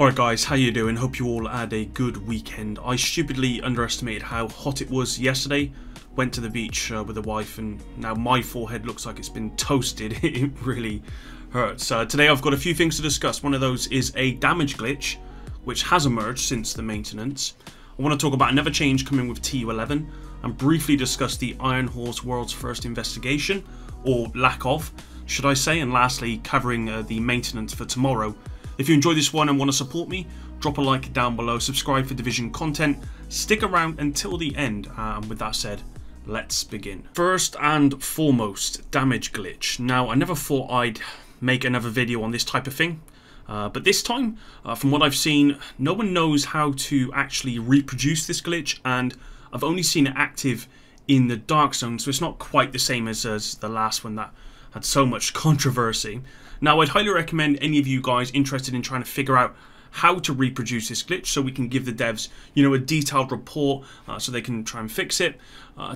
Alright guys, how you doing? Hope you all had a good weekend. I stupidly underestimated how hot it was yesterday. Went to the beach with the wife and now my forehead looks like it's been toasted. It really hurts. Today I've got a few things to discuss. One of those is a damage glitch which has emerged since the maintenance. I want to talk about another change coming with TU11 and briefly discuss the Iron Horse world's first investigation, or lack of, should I say, and lastly covering the maintenance for tomorrow. If you enjoy this one and want to support me, drop a like down below, subscribe for Division content, stick around until the end, and with that said, let's begin. First and foremost, damage glitch. Now, I never thought I'd make another video on this type of thing, but this time, from what I've seen, no one knows how to actually reproduce this glitch, and I've only seen it active in the Dark Zone, so it's not quite the same as the last one that had so much controversy. Now, I'd highly recommend any of you guys interested in trying to figure out how to reproduce this glitch so we can give the devs, you know, a detailed report so they can try and fix it.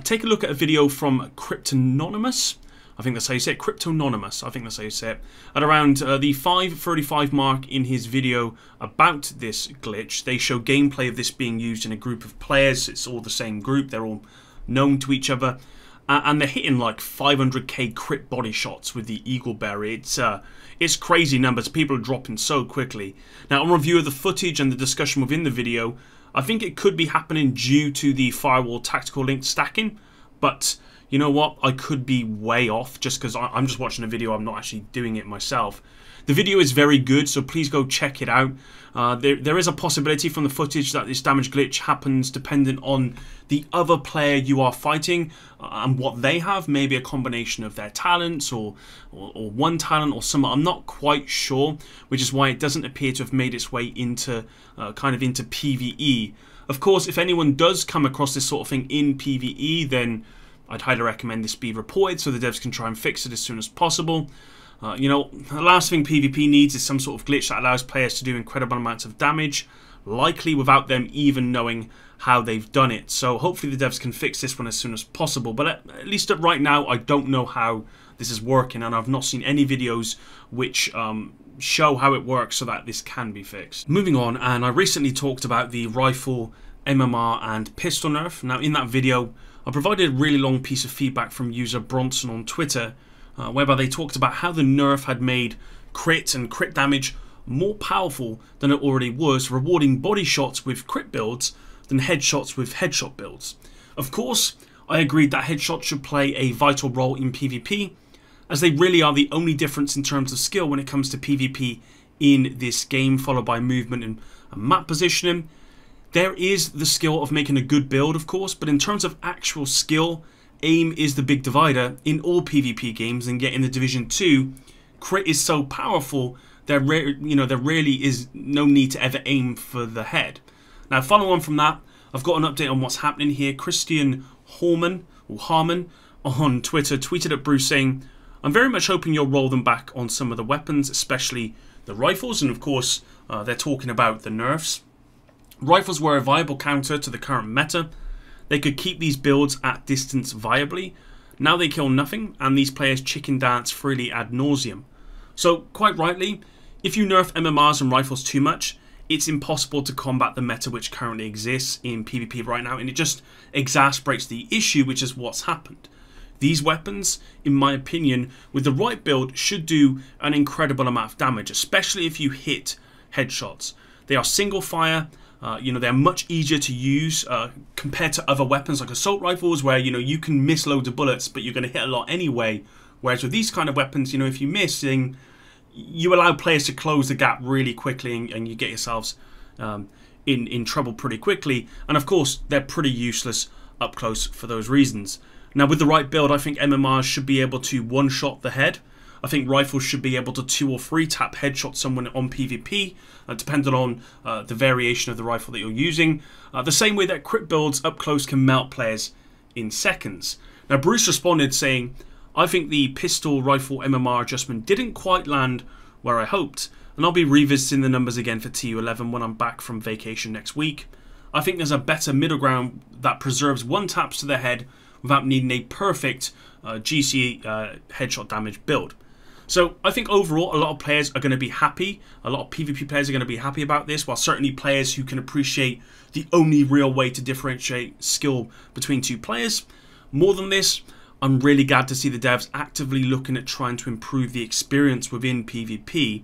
Take a look at a video from Cryptonymous. I think that's how you say it. Cryptonymous, I think that's how you say it. At around the 5:35 mark in his video about this glitch, they show gameplay of this being used in a group of players. It's all the same group. They're all known to each other. And they're hitting like 500k crit body shots with the Eagleberry. It's crazy numbers. People are dropping so quickly. Now, on review of the footage and the discussion within the video, I think it could be happening due to the Firewall Tactical Link stacking. But you know what? I could be way off just because I'm just watching a video. I'm not actually doing it myself. The video is very good, so please go check it out. There is a possibility from the footage that this damage glitch happens dependent on the other player you are fighting and what they have. Maybe a combination of their talents or one talent or some. I'm not quite sure, which is why it doesn't appear to have made its way into kind of into PvE. Of course, if anyone does come across this sort of thing in PvE, then I'd highly recommend this be reported so the devs can try and fix it as soon as possible. You know, the last thing PvP needs is some sort of glitch that allows players to do incredible amounts of damage, likely without them even knowing how they've done it. So hopefully the devs can fix this one as soon as possible. But at least right now, I don't know how this is working, and I've not seen any videos which show how it works so that this can be fixed. Moving on, and I recently talked about the rifle, MMR, and pistol nerf. Now, in that video, I provided a really long piece of feedback from user Bronson on Twitter, whereby they talked about how the nerf had made crit and crit damage more powerful than it already was, rewarding body shots with crit builds than headshots with headshot builds. Of course, I agreed that headshots should play a vital role in PvP, as they really are the only difference in terms of skill when it comes to PvP in this game, followed by movement and map positioning. There is the skill of making a good build, of course, but in terms of actual skill, aim is the big divider in all PvP games, and yet in the Division 2, crit is so powerful that there really is no need to ever aim for the head. Now, following on from that, I've got an update on what's happening here. Christian Horman, or Harmon, on Twitter tweeted at Bruce saying, "I'm very much hoping you'll roll them back on some of the weapons, especially the rifles," and of course, they're talking about the nerfs. "Rifles were a viable counter to the current meta. They could keep these builds at distance viably. Now they kill nothing, and these players chicken dance freely ad nauseum. So, quite rightly, if you nerf MMRs and rifles too much, it's impossible to combat the meta which currently exists in PvP right now, and it just exacerbates the issue, which is what's happened. These weapons, in my opinion, with the right build, should do an incredible amount of damage, especially if you hit headshots. They are single fire. You know, they're much easier to use compared to other weapons like assault rifles, where, you know, you can miss loads of bullets, but you're going to hit a lot anyway. Whereas with these kind of weapons, you know, if you miss, then you allow players to close the gap really quickly, and you get yourselves in trouble pretty quickly. And of course, they're pretty useless up close for those reasons. Now, with the right build, I think MMRs should be able to one-shot the head. I think rifles should be able to 2 or 3-tap headshot someone on PvP, depending on the variation of the rifle that you're using, the same way that crit builds up close can melt players in seconds. Now, Bruce responded saying, "I think the pistol rifle MMR adjustment didn't quite land where I hoped, and I'll be revisiting the numbers again for TU11 when I'm back from vacation next week. I think there's a better middle ground that preserves 1-taps to the head without needing a perfect GC headshot damage build. So I think overall a lot of players are going to be happy. A lot of PvP players are going to be happy about this, while certainly players who can appreciate the only real way to differentiate skill between two players. More than this, I'm really glad to see the devs actively looking at trying to improve the experience within PvP.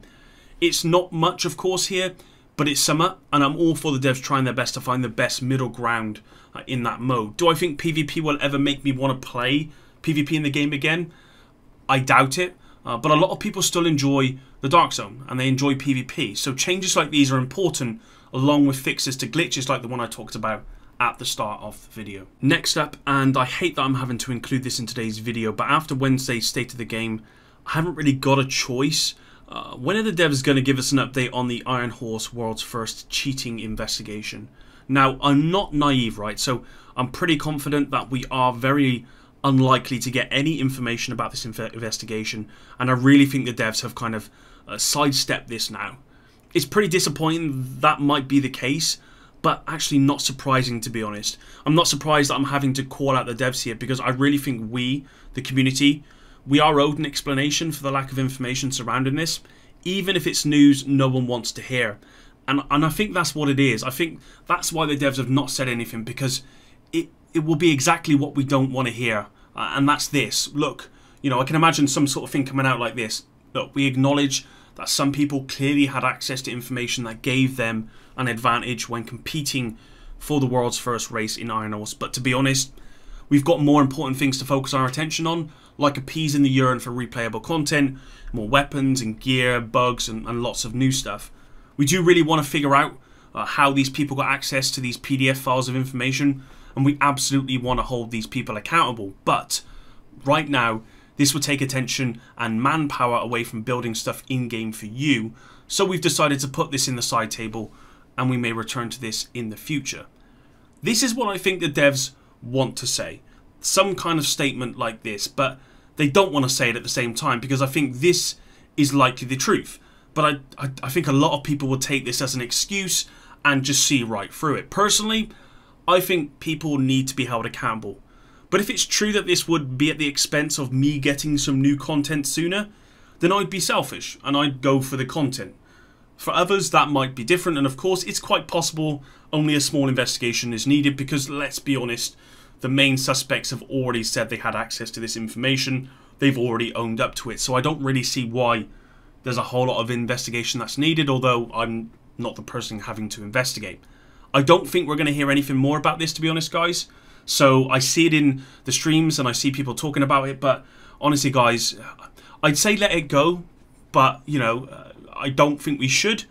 It's not much, of course, here, but it's summer, and I'm all for the devs trying their best to find the best middle ground in that mode. Do I think PvP will ever make me want to play PvP in the game again? I doubt it. But a lot of people still enjoy the Dark Zone, and they enjoy PvP. So changes like these are important, along with fixes to glitches like the one I talked about at the start of the video. Next up, and I hate that I'm having to include this in today's video, but after Wednesday's State of the Game, I haven't really got a choice. When are the devs going to give us an update on the Iron Horse world's first cheating investigation? Now, I'm not naive, right? So I'm pretty confident that we are very unlikely to get any information about this investigation, and I really think the devs have kind of sidestepped this now. It's pretty disappointing that might be the case, but actually not surprising, to be honest. I'm not surprised that I'm having to call out the devs here, because I really think we, the community, we are owed an explanation for the lack of information surrounding this, even if it's news no one wants to hear. And I think that's what it is. I think that's why the devs have not said anything, because it will be exactly what we don't want to hear, and that's this. Look, you know, I can imagine some sort of thing coming out like this. Look, we acknowledge that some people clearly had access to information that gave them an advantage when competing for the world's first race in Iron Horse, but to be honest, we've got more important things to focus our attention on, like a peas in the urine for replayable content, more weapons and gear, bugs, and lots of new stuff. We do really want to figure out how these people got access to these PDF files of information, and we absolutely want to hold these people accountable. But right now, this would take attention and manpower away from building stuff in-game for you. So we've decided to put this in the side table, and we may return to this in the future. This is what I think the devs want to say. Some kind of statement like this, but they don't want to say it at the same time, because I think this is likely the truth. But I think a lot of people will take this as an excuse and just see right through it. Personally, I think people need to be held accountable. But if it's true that this would be at the expense of me getting some new content sooner, then I'd be selfish and I'd go for the content. For others, that might be different, and of course it's quite possible only a small investigation is needed, because let's be honest, the main suspects have already said they had access to this information. They've already owned up to it, so I don't really see why there's a whole lot of investigation that's needed, although I'm not the person having to investigate. I don't think we're going to hear anything more about this, to be honest, guys. So I see it in the streams and I see people talking about it, but honestly, guys, I'd say let it go, but you know, I don't think we should.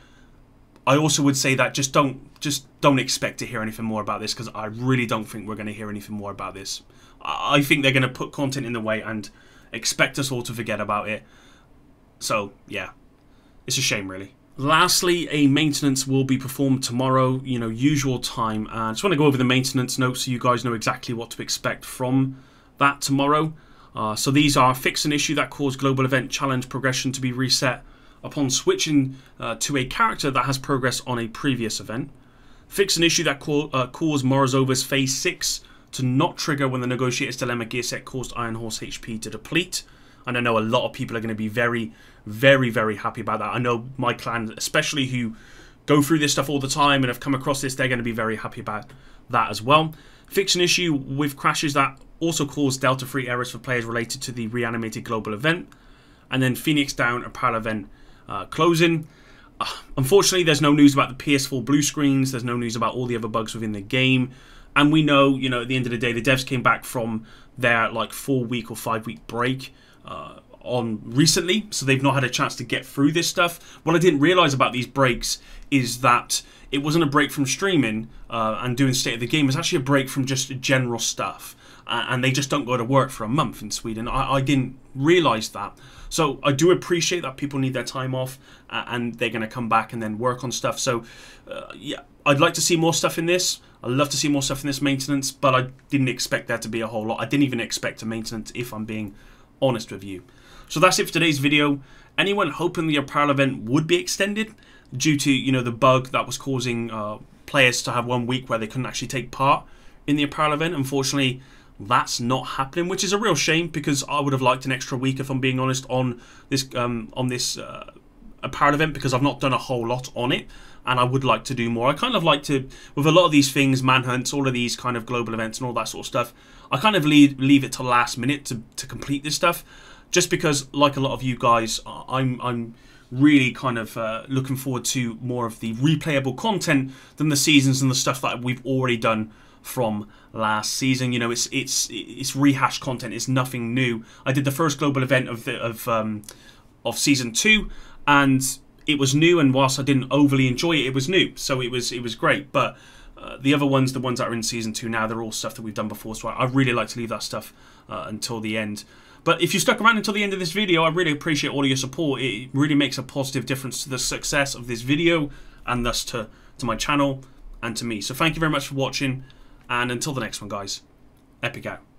I also would say that just don't expect to hear anything more about this, because I really don't think we're going to hear anything more about this. I think they're going to put content in the way and expect us all to forget about it. So yeah, it's a shame, really. Lastly, a maintenance will be performed tomorrow, you know, usual time. I just want to go over the maintenance notes so you guys know exactly what to expect from that tomorrow. So these are: fix an issue that caused global event challenge progression to be reset upon switching to a character that has progress on a previous event. Fix an issue that caused Morozov's Phase 6 to not trigger when the Negotiator's Dilemma gear set caused Iron Horse HP to deplete. And I know a lot of people are going to be very, very, very happy about that. I know my clan, especially, who go through this stuff all the time and have come across this, they're going to be very happy about that as well. Fix an issue with crashes that also cause Delta 3 errors for players related to the reanimated global event. And then Phoenix Down, a parallel event closing. Unfortunately, there's no news about the PS4 blue screens. There's no news about all the other bugs within the game. And we know, you know, at the end of the day, the devs came back from their like 4-week or 5-week break on recently, so they've not had a chance to get through this stuff. What I didn't realize about these breaks is that it wasn't a break from streaming and doing State of the Game. It's actually a break from just general stuff, and they just don't go to work for a month in Sweden. I didn't realize that, so I do appreciate that people need their time off, and they're going to come back and then work on stuff. So yeah, I'd like to see more stuff in this. I'd love to see more stuff in this maintenance, but I didn't expect there to be a whole lot. I didn't even expect a maintenance, if I'm being honest with you. So that's it for today's video. Anyone hoping the apparel event would be extended due to, you know, the bug that was causing players to have 1 week where they couldn't actually take part in the apparel event, unfortunately that's not happening, which is a real shame, because I would have liked an extra week, if I'm being honest, on this apparel event, because I've not done a whole lot on it, and I would like to do more. I kind of like to, with a lot of these things, manhunts, all of these kind of global events and all that sort of stuff, I kind of leave it to last minute to complete this stuff, just because, like a lot of you guys, I'm really kind of looking forward to more of the replayable content than the seasons and the stuff that we've already done from last season. You know, it's rehashed content. It's nothing new. I did the first global event of season 2, and it was new. And whilst I didn't overly enjoy it, it was new, so it was great. But the other ones, the ones that are in season 2 now, they're all stuff that we've done before. So I really like to leave that stuff until the end. But if you stuck around until the end of this video, I really appreciate all of your support. It really makes a positive difference to the success of this video, and thus to my channel and to me. So thank you very much for watching. And until the next one, guys, Epic out.